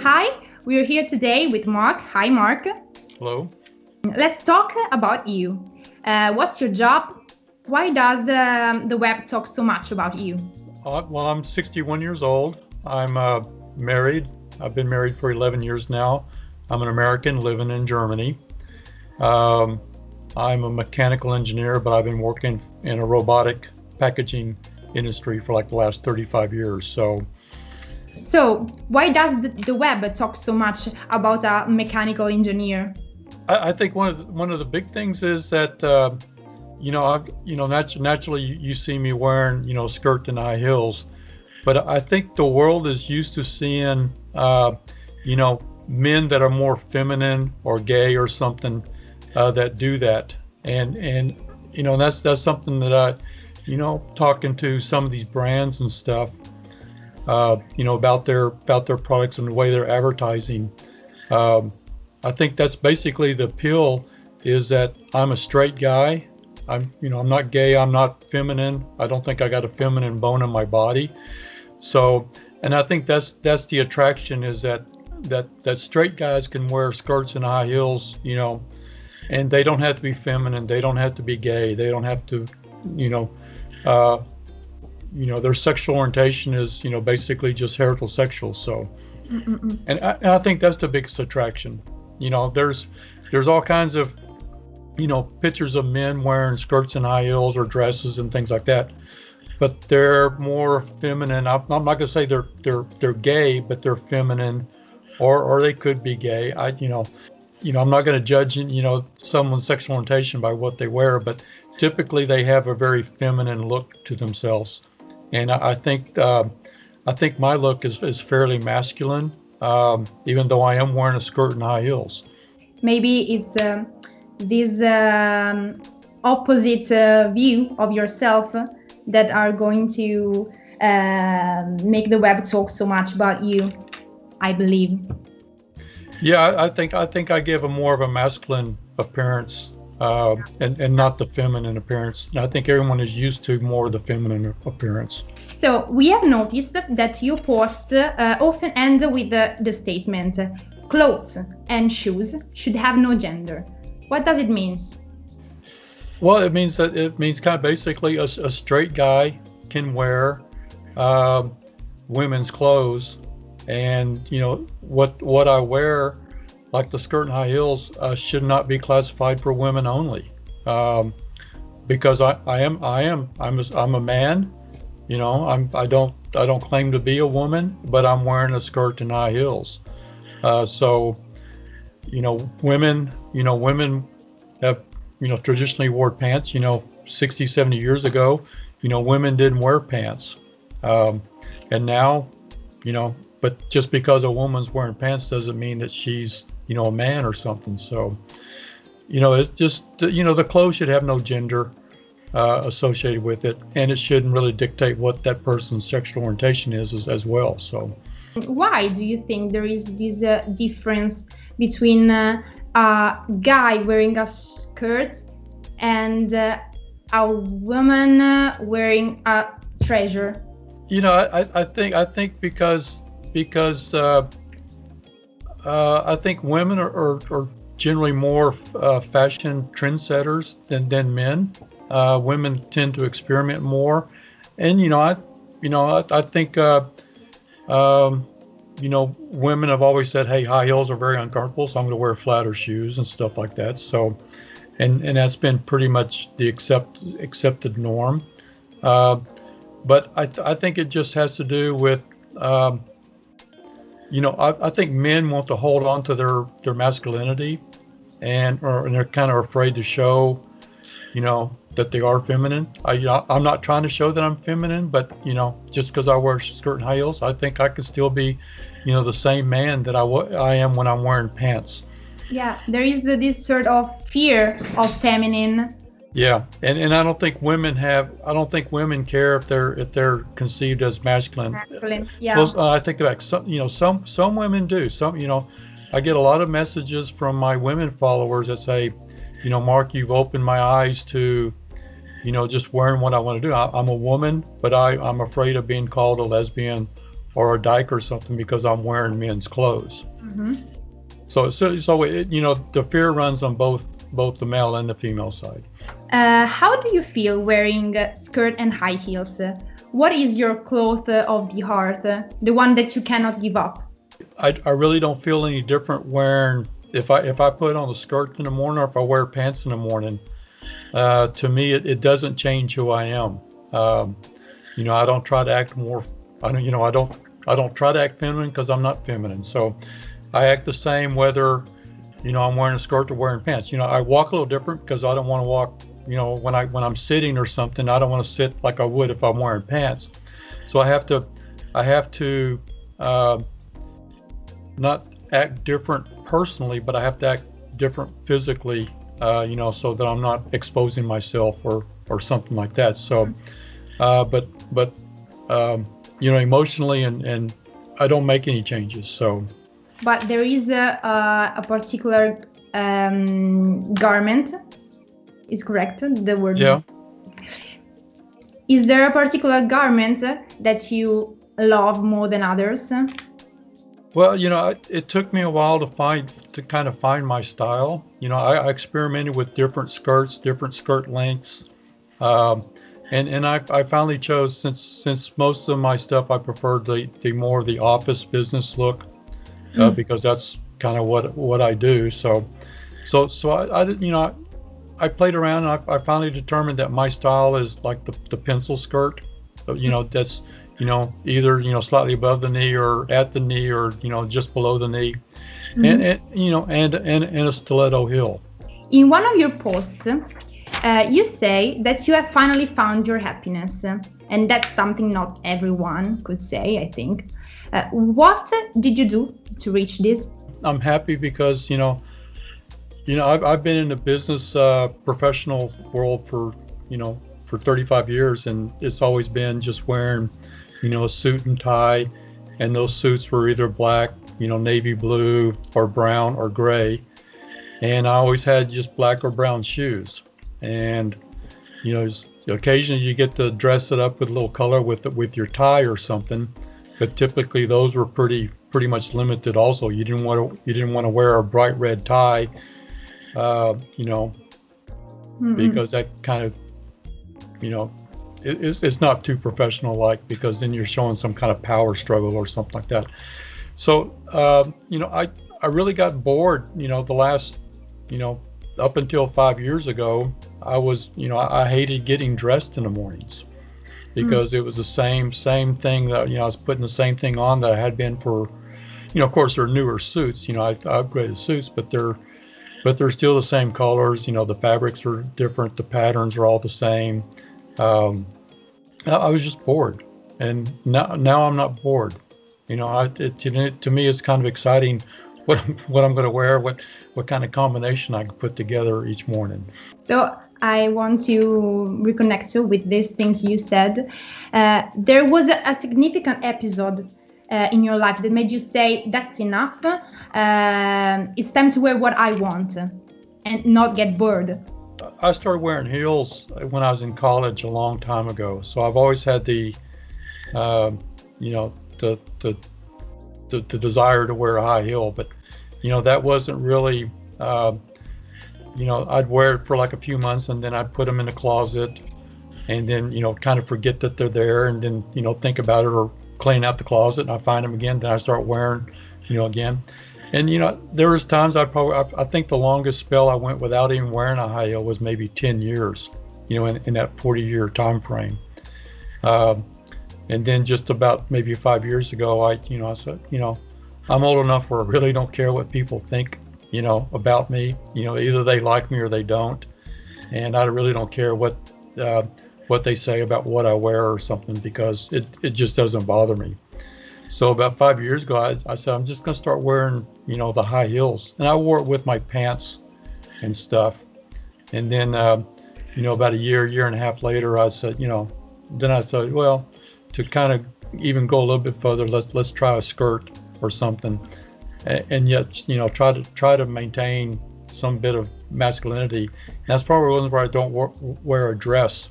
Hi, we are here today with Mark. Hi, Mark. Hello. Let's talk about you. What's your job? Why does the web talk so much about you? Well, I'm 61 years old. I'm married. I've been married for 11 years now. I'm an American living in Germany. I'm a mechanical engineer, but I've been working in a robotic packaging industry for like the last 35 years. So why does the web talk so much about a mechanical engineer? I think one of the big things is that naturally you see me wearing skirt and high heels, but I think the world is used to seeing men that are more feminine or gay or something that do that, and that's something that I talking to some of these brands and stuff about their products and the way they're advertising. I think that's basically the appeal, is that I'm a straight guy. I'm not gay. I'm not feminine. I don't think I got a feminine bone in my body. So, and I think that's the attraction, is that straight guys can wear skirts and high heels, and they don't have to be feminine. They don't have to be gay. They don't have to, their sexual orientation is, basically just heterosexual. So, and I think that's the biggest attraction. There's all kinds of, pictures of men wearing skirts and high heels or dresses and things like that, but they're more feminine. I'm not gonna say they're gay, but they're feminine, or they could be gay. I'm not gonna judge, someone's sexual orientation by what they wear, but typically they have a very feminine look to themselves. And I think my look is fairly masculine, even though I am wearing a skirt and high heels. Maybe it's this opposite view of yourself that are going to make the web talk so much about you, I believe. Yeah, I think I give a more of a masculine appearance and not the feminine appearance. And I think everyone is used to more of the feminine appearance. So we have noticed that your posts often end with the statement, clothes and shoes should have no gender. What does it mean? Well, it means kind of basically a straight guy can wear women's clothes, and what I wear, like the skirt and high heels, should not be classified for women only, because I'm a man, I don't claim to be a woman, but I'm wearing a skirt and high heels, so. Women have, traditionally wore pants, 60, 70 years ago, women didn't wear pants. And now, but just because a woman's wearing pants doesn't mean that she's, a man or something. So, it's just, the clothes should have no gender associated with it. And it shouldn't really dictate what that person's sexual orientation is as well. So why do you think there is this difference between a guy wearing a skirt and a woman wearing a treasure? I think because I think women are generally more fashion trendsetters than men. Women tend to experiment more, and I think. Women have always said, hey, high heels are very uncomfortable, so I'm going to wear flatter shoes and stuff like that. So, and that's been pretty much the accepted norm. But I think it just has to do with, I think men want to hold on to their masculinity, and they're kind of afraid to show, that they are feminine. I'm not trying to show that I'm feminine, but just because I wear a skirt and high heels, I think I could still be, the same man that I am when I'm wearing pants. Yeah, there is this sort of fear of feminine. Yeah, and I don't think women care if they're conceived as masculine. Masculine, yeah. Well, I take that back. Some women do. Some, I get a lot of messages from my women followers that say, Mark, you've opened my eyes to you know, just wearing what I want to do. I'm a woman, but I'm afraid of being called a lesbian or a dyke or something because I'm wearing men's clothes. Mm-hmm. So it, you know, the fear runs on both the male and the female side. How do you feel wearing a skirt and high heels? What is your cloth of the heart, the one that you cannot give up? I really don't feel any different wearing, if I put on a skirt in the morning or if I wear pants in the morning, to me, it doesn't change who I am. You know, I don't try to act more, I don't try to act feminine because I'm not feminine. So I act the same whether, you know, I'm wearing a skirt or wearing pants. You know, I walk a little different because I don't want to walk, you know, when I'm sitting or something, I don't want to sit like I would if I'm wearing pants. So I have to not act different personally, but I have to act different physically, you know, so that I'm not exposing myself or something like that. So, but you know, emotionally and I don't make any changes. So. But there is a particular garment. Is correct the word? Yeah. Is there a particular garment that you love more than others? Well, you know, it took me a while to kind of find my style. You know, I experimented with different skirts, different skirt lengths, and I finally chose, since most of my stuff I preferred the more the office business look. Because that's kind of what I do. So I you know, I played around and I finally determined that my style is like the pencil skirt, you know, that's, you know, either, you know, slightly above the knee or at the knee or, you know, just below the knee, mm-hmm. and you know, and a stiletto heel. In one of your posts, you say that you have finally found your happiness, and that's something not everyone could say, I think. What did you do to reach this? I'm happy because, you know, I've been in the business professional world for 35 years, and it's always been just wearing, you know, a suit and tie, and those suits were either black, you know, navy blue or brown or gray, and I always had just black or brown shoes, and you know, occasionally you get to dress it up with a little color with your tie or something. But typically those were pretty much limited. Also, you didn't want to wear a bright red tie, you know, because that kind of, you know, it's not too professional like, because then you're showing some kind of power struggle or something like that. So you know, I really got bored. You know, the last, you know, up until 5 years ago, I was, you know, I hated getting dressed in the mornings. Because it was the same thing that, you know, I was putting the same thing on that I had been for, you know, of course they're newer suits, you know, I upgraded suits, but they're still the same colors, you know, the fabrics are different, the patterns are all the same. I was just bored, and now I'm not bored. You know, to me it's kind of exciting what I'm going to wear, what kind of combination I can put together each morning. So I want to reconnect you with these things you said. There was a significant episode in your life that made you say, that's enough. It's time to wear what I want and not get bored. I started wearing heels when I was in college a long time ago. So I've always had you know, the desire to wear a high heel, but you know, that wasn't really, you know, I'd wear it for like a few months and then I'd put them in the closet and then, you know, kind of forget that they're there and then, you know, think about it or clean out the closet and I find them again, then I start wearing, you know, again. And, you know, there was times I think the longest spell I went without even wearing a high heel was maybe 10 years, you know, in that 40-year time frame. And then just about maybe 5 years ago, I said, you know, I'm old enough where I really don't care what people think, you know, about me. You know, either they like me or they don't. And I really don't care what they say about what I wear or something, because it just doesn't bother me. So about 5 years ago, I said, I'm just going to start wearing, you know, the high heels. And I wore it with my pants and stuff. And then, you know, about year and a half later, I said, you know, then I thought, well, to kind of even go a little bit further, let's try a skirt or something, and yet, you know, try to maintain some bit of masculinity. And that's probably one where I don't wear a dress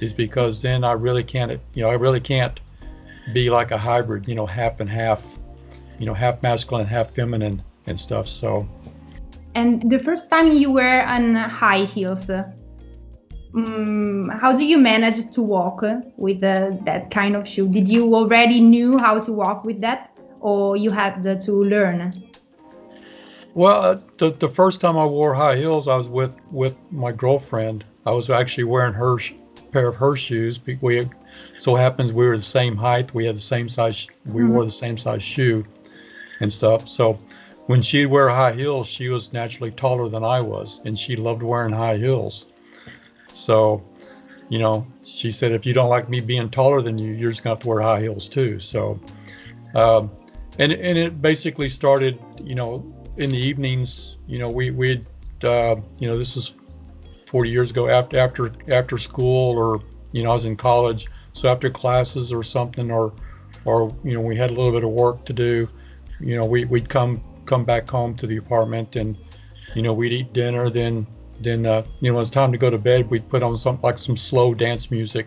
is because then I really can't, I really can't be like a hybrid, half and half, half masculine, half feminine and stuff. So. And the first time you were on high heels, how do you manage to walk with that kind of shoe? Did you already knew how to walk with that, or you had to learn? Well, the first time I wore high heels, I was with my girlfriend. I was actually wearing her pair of her shoes. We so happens we were the same height. We had the same size. We wore the same size shoe and stuff. So when she'd wear high heels, she was naturally taller than I was, and she loved wearing high heels. So, she said, if you don't like me being taller than you, you're just gonna have to wear high heels too. So, and it basically started, in the evenings, we'd, this was 40 years ago after school, or, I was in college. So after classes or something, or, we had a little bit of work to do, we'd come back home to the apartment, and we'd eat dinner, then when it's time to go to bed, we'd put on some slow dance music.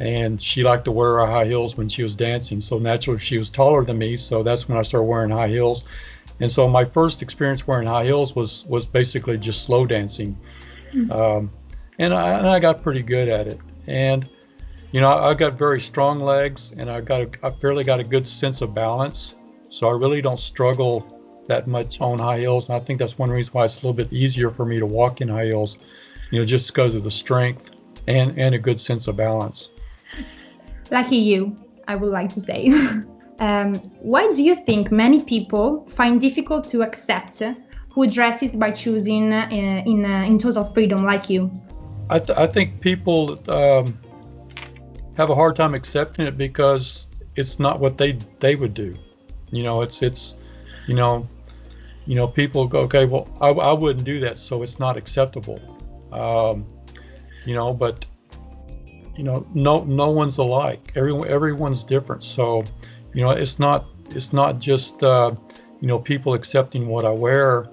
And she liked to wear our high heels when she was dancing, so naturally she was taller than me, so that's when I started wearing high heels. And so my first experience wearing high heels was basically just slow dancing. And I got pretty good at it, and I've got very strong legs, and I fairly got a good sense of balance. So I really don't struggle that much on high heels. And I think that's one reason why it's a little bit easier for me to walk in high heels, just because of the strength and a good sense of balance. Lucky you, I would like to say. Why do you think many people find difficult to accept who dresses by choosing in total freedom like you? I think people have a hard time accepting it because it's not what they would do. People go, okay, well, I wouldn't do that, so it's not acceptable. But no one's alike. Everyone's different. So, it's not just people accepting what I wear.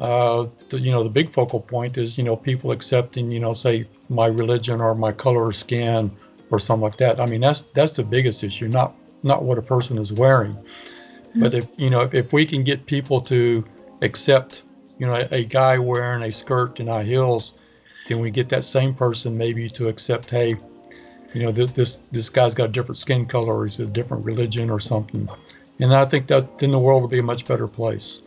The big focal point is people accepting say my religion or my color of skin or something like that. I mean, that's the biggest issue, not what a person is wearing. But if we can get people to accept, a guy wearing a skirt and high heels, then we get that same person maybe to accept, hey, this guy's got a different skin color, or he's a different religion or something. And I think that then the world will be a much better place.